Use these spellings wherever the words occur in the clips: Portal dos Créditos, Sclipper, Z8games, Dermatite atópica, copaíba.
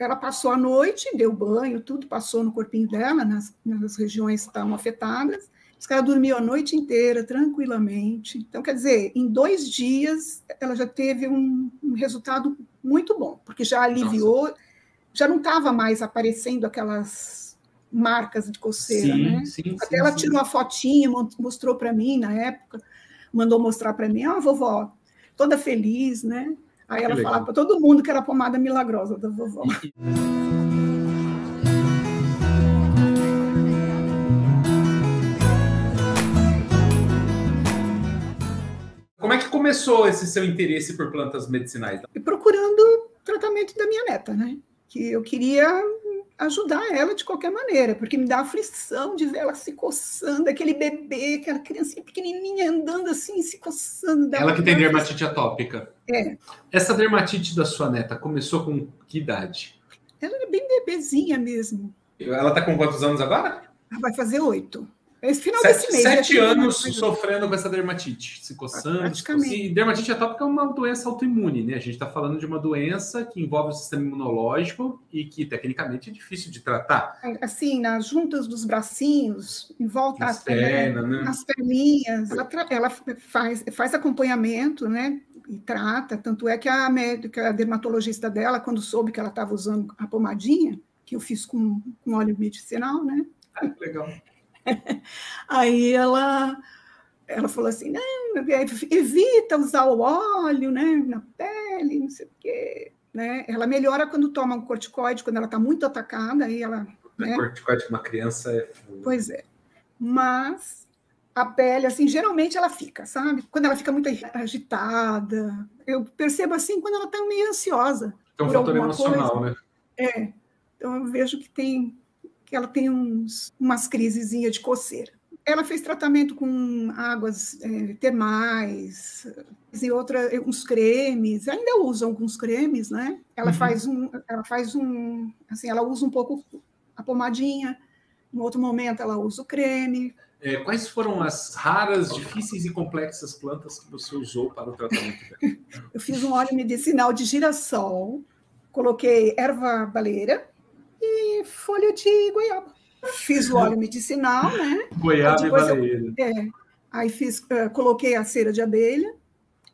Ela passou a noite, deu banho, tudo passou no corpinho dela, nas regiões que estavam afetadas. Diz que ela dormiu a noite inteira, tranquilamente. Então, quer dizer, em 2 dias, ela já teve um resultado muito bom, porque já aliviou, nossa, já não estava mais aparecendo aquelas marcas de coceira, sim, né? Sim, até sim, ela tirou uma fotinha, mostrou para mim na época, mandou mostrar para mim, ó, vovó, toda feliz, né? Aí ela falava para todo mundo que era a pomada milagrosa da vovó. Como é que começou esse seu interesse por plantas medicinais? E procurando tratamento da minha neta, né? Que eu queria ajudar ela de qualquer maneira, porque me dá aflição de ver ela se coçando, aquele bebê, aquela criancinha pequenininha andando assim, se coçando. Ela que tem dermatite atópica. É. Essa dermatite da sua neta começou com que idade? Ela era bem bebezinha mesmo. Ela tá com quantos anos agora? Ela vai fazer 8. Esse final desse mês. 7 anos sofrendo com essa dermatite, se coçando. Praticamente. E dermatite atópica é uma doença autoimune, né? A gente está falando de uma doença que envolve o sistema imunológico e que, tecnicamente, é difícil de tratar. Assim, nas juntas dos bracinhos, em volta das pernas, né? Nas perninhas, ela faz acompanhamento, né? E trata. Tanto é que a médica, a dermatologista dela, quando soube que ela estava usando a pomadinha, que eu fiz com óleo medicinal, né? Ah, legal. Aí ela falou assim, não, evita usar o óleo, né, na pele, não sei o quê. Né? Ela melhora quando toma um corticoide, quando ela está muito atacada. Aí ela, né? Corticoide de uma criança é... Pois é. Mas a pele, assim, geralmente ela fica, sabe? Quando ela fica muito agitada. Eu percebo assim quando ela está meio ansiosa. É um fator emocional, coisa, né? É. Então eu vejo que tem... que ela tem umas crisezinhas de coceira. Ela fez tratamento com águas termais e uns cremes. Ainda usa alguns cremes, né? Ela, uhum, ela faz um, assim, ela usa um pouco a pomadinha. Em outro momento ela usa o creme. Quais foram as raras, difíceis e complexas plantas que você usou para o tratamento dela? Eu fiz um óleo medicinal de girassol, coloquei erva baleira e folha de goiaba. Fiz o óleo medicinal, né? Goiaba e baleia. Aí coloquei a cera de abelha,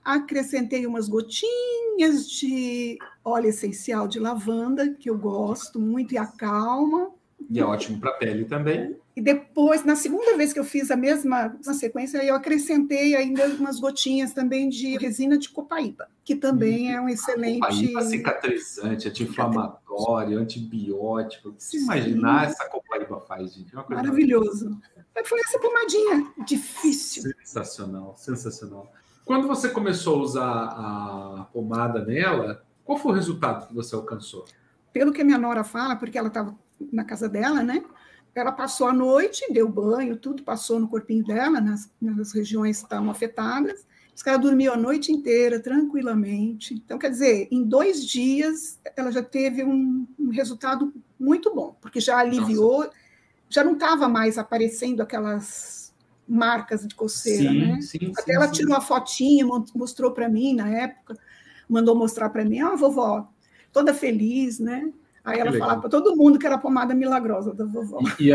acrescentei umas gotinhas de óleo essencial de lavanda, que eu gosto muito e acalma. E é ótimo para a pele também. E depois, na segunda vez que eu fiz a mesma sequência, eu acrescentei ainda umas gotinhas também de resina de copaíba, que também é um excelente... Copaíba cicatrizante, anti-inflamatório, antibiótico. Se imaginar, essa copaíba faz, gente. É uma coisa maravilhoso. Foi essa pomadinha. Difícil. Sensacional, sensacional. Quando você começou a usar a pomada nela, qual foi o resultado que você alcançou? Pelo que a minha nora fala, porque ela estava na casa dela, né? Ela passou a noite, deu banho, tudo passou no corpinho dela, nas regiões que estavam afetadas. Diz que ela dormiu a noite inteira, tranquilamente. Então, quer dizer, em 2 dias, ela já teve um resultado muito bom, porque já aliviou, nossa, já não estava mais aparecendo aquelas marcas de coceira, sim, né? Sim, até sim, ela tirou uma fotinha, mostrou para mim na época, mandou mostrar para mim, ó, vovó, toda feliz, né? Aí ela falava para todo mundo que era a pomada milagrosa da vovó. E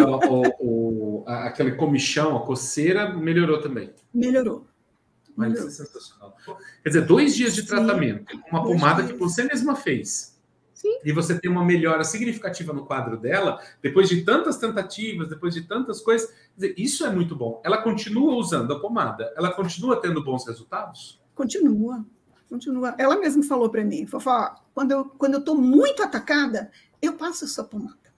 aquele comichão, a coceira, melhorou também? Melhorou. Mas melhorou. Isso é sensacional. Quer dizer, 2 dias de tratamento, sim, uma pomada dias que você mesma fez. Sim. E você tem uma melhora significativa no quadro dela, depois de tantas tentativas, depois de tantas coisas. Quer dizer, isso é muito bom. Ela continua usando a pomada? Ela continua tendo bons resultados? Continua. Continua. Ela mesma falou para mim, Fofó, quando eu estou muito atacada, eu passo essa pomada.